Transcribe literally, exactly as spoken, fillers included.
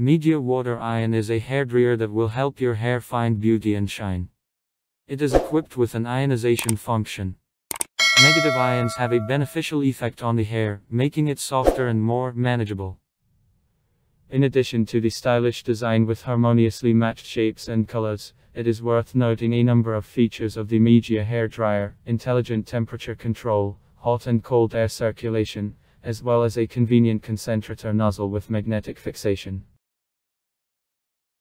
Mijia Water Ion is a hairdryer that will help your hair find beauty and shine. It is equipped with an ionization function. Negative ions have a beneficial effect on the hair, making it softer and more manageable. In addition to the stylish design with harmoniously matched shapes and colors, it is worth noting a number of features of the Mijia Hair Dryer: intelligent temperature control, hot and cold air circulation, as well as a convenient concentrator nozzle with magnetic fixation.